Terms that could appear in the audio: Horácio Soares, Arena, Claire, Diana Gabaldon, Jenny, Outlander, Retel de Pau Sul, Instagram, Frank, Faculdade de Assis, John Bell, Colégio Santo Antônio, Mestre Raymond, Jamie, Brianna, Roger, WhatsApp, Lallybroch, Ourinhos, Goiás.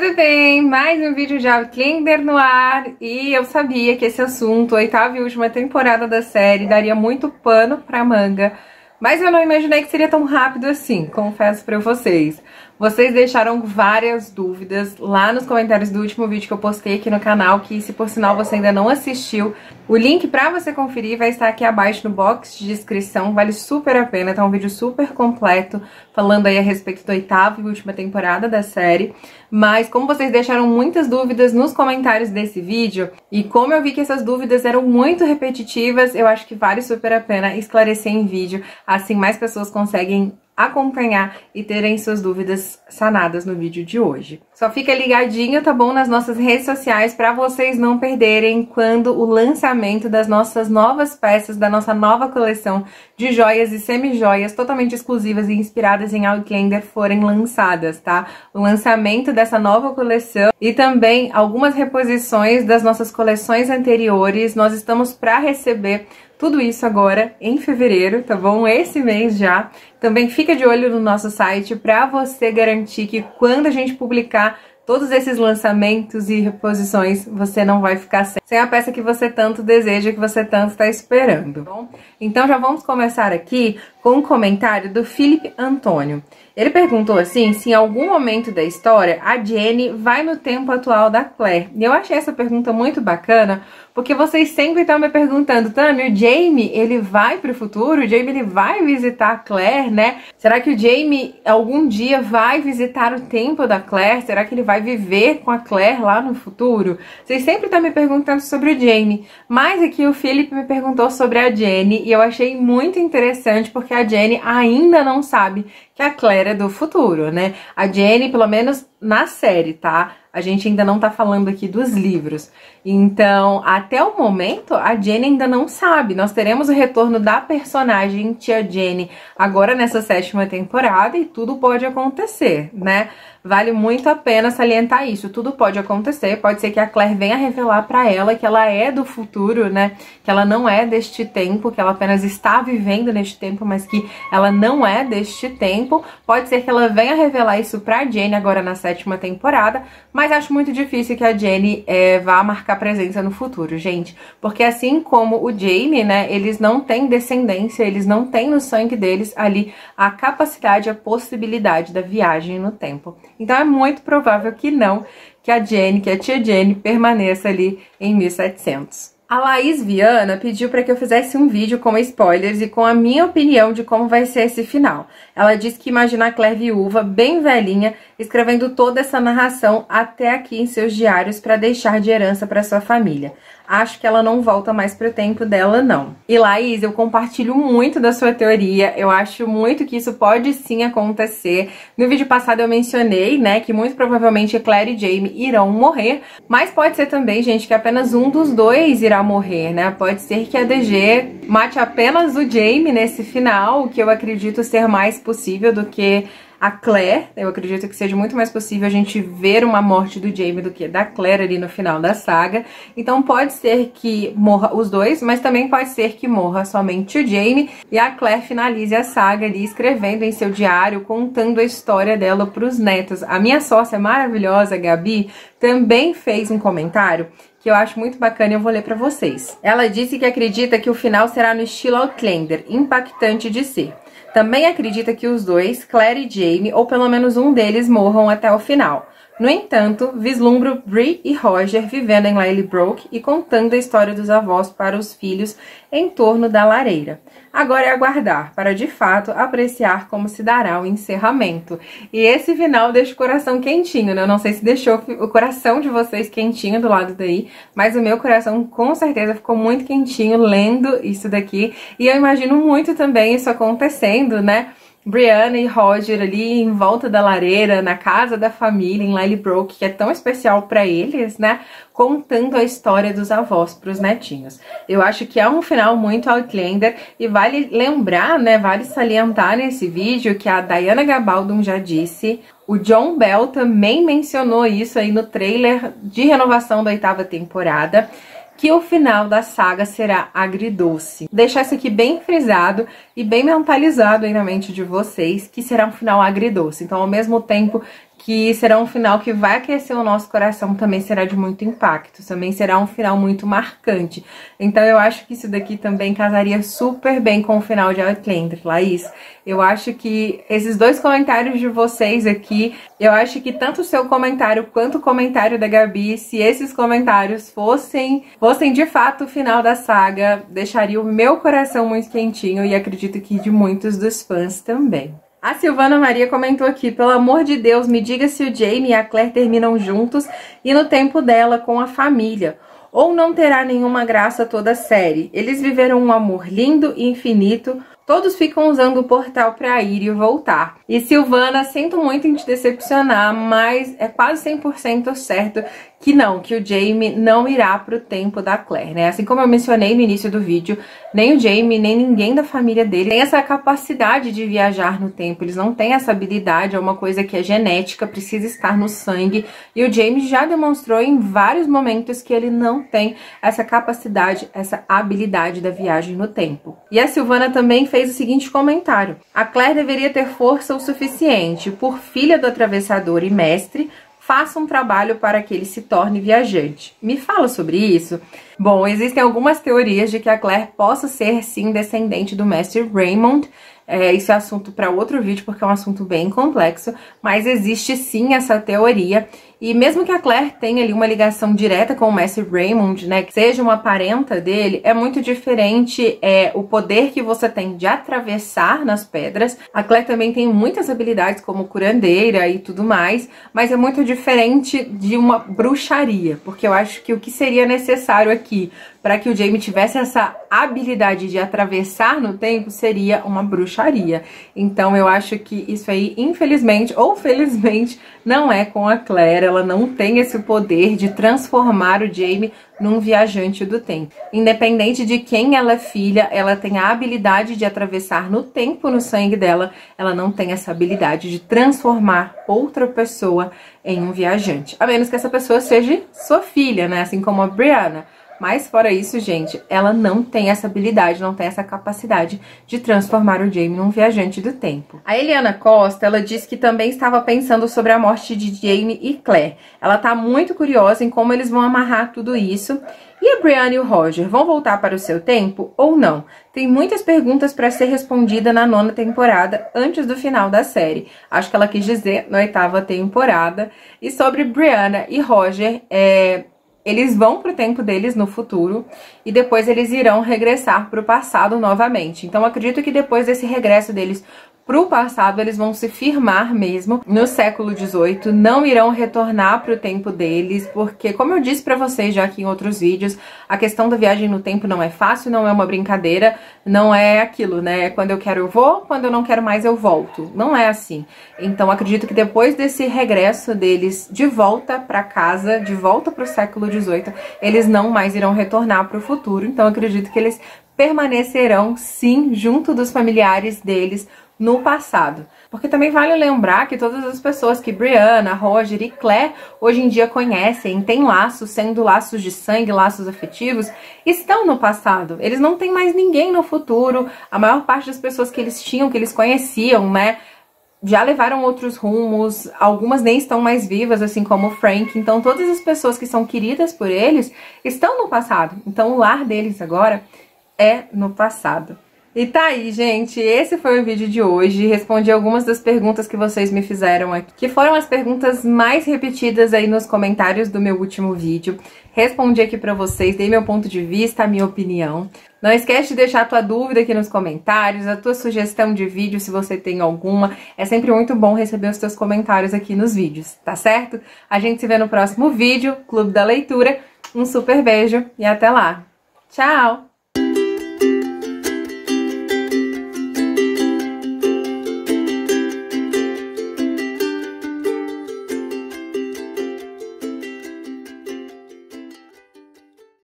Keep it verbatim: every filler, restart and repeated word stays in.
tudo bem? Mais um vídeo de Outlander no ar. E eu sabia que esse assunto, a oitava e última temporada da série, daria muito pano pra manga. Mas eu não imaginei que seria tão rápido assim, confesso pra vocês. Vocês deixaram várias dúvidas lá nos comentários do último vídeo que eu postei aqui no canal, que se por sinal você ainda não assistiu, o link pra você conferir vai estar aqui abaixo no box de descrição, vale super a pena, tá um vídeo super completo falando aí a respeito da oitava e última temporada da série. Mas como vocês deixaram muitas dúvidas nos comentários desse vídeo, e como eu vi que essas dúvidas eram muito repetitivas, eu acho que vale super a pena esclarecer em vídeo, assim mais pessoas conseguem acompanhar e terem suas dúvidas sanadas no vídeo de hoje. Só fica ligadinho, tá bom, nas nossas redes sociais para vocês não perderem quando o lançamento das nossas novas peças, da nossa nova coleção de joias e semi-joias totalmente exclusivas e inspiradas em Outlander forem lançadas, tá? O lançamento dessa nova coleção e também algumas reposições das nossas coleções anteriores, nós estamos para receber tudo isso agora em fevereiro, tá bom? Esse mês já. Também fica de olho no nosso site para você garantir que quando a gente publicar todos esses lançamentos e reposições, você não vai ficar sem, sem a peça que você tanto deseja, que você tanto está esperando, bom? Então já vamos começar aqui com um comentário do Felipe Antônio. Ele perguntou assim, se em algum momento da história a Jenny vai no tempo atual da Claire. E eu achei essa pergunta muito bacana, porque vocês sempre estão me perguntando, Tami, o Jamie, ele vai pro futuro? O Jamie, ele vai visitar a Claire, né? Será que o Jamie algum dia vai visitar o tempo da Claire? Será que ele vai viver com a Claire lá no futuro? Vocês sempre estão me perguntando sobre o Jamie. Mas aqui o Felipe me perguntou sobre a Jenny, e eu achei muito interessante, porque a Jenny ainda não sabe que a Claire é do futuro, né? A Jenny, pelo menos na série, tá? A gente ainda não tá falando aqui dos livros. Então, até o momento, a Jenny ainda não sabe. Nós teremos o retorno da personagem Tia Jenny agora nessa sétima temporada e tudo pode acontecer, né? Vale muito a pena salientar isso. Tudo pode acontecer. Pode ser que a Claire venha revelar pra ela que ela é do futuro, né? Que ela não é deste tempo, que ela apenas está vivendo neste tempo, mas que ela não é deste tempo. Pode ser que ela venha revelar isso pra Jenny agora na sétima temporada, mas Mas acho muito difícil que a Jenny é, vá marcar presença no futuro, gente. Porque assim como o Jamie, né, eles não têm descendência, eles não têm no sangue deles ali a capacidade, a possibilidade da viagem no tempo. Então é muito provável que não, que a Jenny, que a tia Jenny permaneça ali em mil e setecentos. A Laís Viana pediu para que eu fizesse um vídeo com spoilers e com a minha opinião de como vai ser esse final. Ela disse que imagina a Claire viúva, bem velhinha, escrevendo toda essa narração até aqui em seus diários para deixar de herança para sua família. Acho que ela não volta mais pro tempo dela, não. E Laís, eu compartilho muito da sua teoria, eu acho muito que isso pode sim acontecer. No vídeo passado eu mencionei, né, que muito provavelmente Claire e Jamie irão morrer, mas pode ser também, gente, que apenas um dos dois irá morrer, né? Pode ser que a D G mate apenas o Jamie nesse final, o que eu acredito ser mais possível do que a Claire. Eu acredito que seja muito mais possível a gente ver uma morte do Jamie do que da Claire ali no final da saga. Então pode ser que morra os dois, mas também pode ser que morra somente o Jamie e a Claire finalize a saga ali escrevendo em seu diário, contando a história dela para os netos. A minha sócia maravilhosa, Gabi, também fez um comentário que eu acho muito bacana e eu vou ler pra vocês. Ela disse que acredita que o final será no estilo Outlander, impactante de ser. Também acredita que os dois, Claire e Jamie, ou pelo menos um deles, morram até o final. No entanto, vislumbro Bree e Roger vivendo em Lallybroch e contando a história dos avós para os filhos em torno da lareira. Agora é aguardar, para de fato apreciar como se dará o encerramento. E esse final deixa o coração quentinho, né? Eu não sei se deixou o coração de vocês quentinho do lado daí, mas o meu coração com certeza ficou muito quentinho lendo isso daqui. E eu imagino muito também isso acontecendo, né? Brianna e Roger ali em volta da lareira, na casa da família, em Lallybroch, que é tão especial pra eles, né? Contando a história dos avós pros netinhos. Eu acho que é um final muito Outlander e vale lembrar, né? Vale salientar nesse vídeo que a Diana Gabaldon já disse. O John Bell também mencionou isso aí no trailer de renovação da oitava temporada, que o final da saga será agridoce. Deixar isso aqui bem frisado e bem mentalizado aí na mente de vocês, que será um final agridoce. Então, ao mesmo tempo que será um final que vai aquecer o nosso coração, também será de muito impacto, também será um final muito marcante. Então eu acho que isso daqui também casaria super bem com o final de Outlander, Laís. Eu acho que esses dois comentários de vocês aqui, eu acho que tanto o seu comentário quanto o comentário da Gabi, se esses comentários fossem, fossem de fato o final da saga, deixaria o meu coração muito quentinho e acredito que de muitos dos fãs também. A Silvana Maria comentou aqui, pelo amor de Deus, me diga se o Jamie e a Claire terminam juntos e no tempo dela com a família, ou não terá nenhuma graça toda a série. Eles viveram um amor lindo e infinito, todos ficam usando o portal para ir e voltar. E Silvana, sinto muito em te decepcionar, mas é quase cem por cento certo que não, que o Jamie não irá pro tempo da Claire, né? Assim como eu mencionei no início do vídeo, nem o Jamie, nem ninguém da família dele tem essa capacidade de viajar no tempo, eles não têm essa habilidade, é uma coisa que é genética, precisa estar no sangue, e o Jamie já demonstrou em vários momentos que ele não tem essa capacidade, essa habilidade da viagem no tempo. E a Silvana também fez o seguinte comentário, a Claire deveria ter força o suficiente, por filha do atravessador e mestre, faça um trabalho para que ele se torne viajante. Me fala sobre isso. Bom, existem algumas teorias de que a Claire possa ser, sim, descendente do Mestre Raymond. É, isso é assunto para outro vídeo, porque é um assunto bem complexo. Mas existe, sim, essa teoria. E mesmo que a Claire tenha ali uma ligação direta com o Mestre Raymond, né? Que seja uma parenta dele, é muito diferente é, o poder que você tem de atravessar nas pedras. A Claire também tem muitas habilidades, como curandeira e tudo mais. Mas é muito diferente de uma bruxaria. Porque eu acho que o que seria necessário aqui para que o Jamie tivesse essa habilidade de atravessar no tempo seria uma bruxaria. Então eu acho que isso aí, infelizmente ou felizmente, não é com a Claire. Ela não tem esse poder de transformar o Jamie num viajante do tempo. Independente de quem ela é filha, ela tem a habilidade de atravessar no tempo no sangue dela, ela não tem essa habilidade de transformar outra pessoa em um viajante. A menos que essa pessoa seja sua filha, né? Assim como a Brianna. Mas fora isso, gente, ela não tem essa habilidade, não tem essa capacidade de transformar o Jamie num viajante do tempo. A Eliana Costa, ela disse que também estava pensando sobre a morte de Jamie e Claire. Ela tá muito curiosa em como eles vão amarrar tudo isso. E a Brianna e o Roger, vão voltar para o seu tempo ou não? Tem muitas perguntas para ser respondida na nona temporada, antes do final da série. Acho que ela quis dizer na oitava temporada. E sobre Brianna e Roger, é... eles vão pro tempo deles no futuro e depois eles irão regressar pro passado novamente. Então, acredito que depois desse regresso deles pro passado, eles vão se firmar mesmo no século dezoito, não irão retornar pro tempo deles, porque, como eu disse pra vocês já aqui em outros vídeos, a questão da viagem no tempo não é fácil, não é uma brincadeira, não é aquilo, né? Quando eu quero eu vou, quando eu não quero mais eu volto. Não é assim. Então, acredito que depois desse regresso deles de volta pra casa, de volta pro século dezoito, eles não mais irão retornar pro futuro. Então, acredito que eles permanecerão, sim, junto dos familiares deles no passado. Porque também vale lembrar que todas as pessoas que Brianna, Roger e Claire hoje em dia conhecem, têm laços, sendo laços de sangue, laços afetivos, estão no passado. Eles não têm mais ninguém no futuro. A maior parte das pessoas que eles tinham, que eles conheciam, né, já levaram outros rumos, algumas nem estão mais vivas, assim como o Frank. Então todas as pessoas que são queridas por eles estão no passado. Então o lar deles agora é no passado. E tá aí, gente, esse foi o vídeo de hoje, respondi algumas das perguntas que vocês me fizeram aqui, que foram as perguntas mais repetidas aí nos comentários do meu último vídeo, respondi aqui pra vocês, dei meu ponto de vista, a minha opinião. Não esquece de deixar a tua dúvida aqui nos comentários, a tua sugestão de vídeo, se você tem alguma, é sempre muito bom receber os teus comentários aqui nos vídeos, tá certo? A gente se vê no próximo vídeo, Clube da Leitura, um super beijo e até lá, tchau!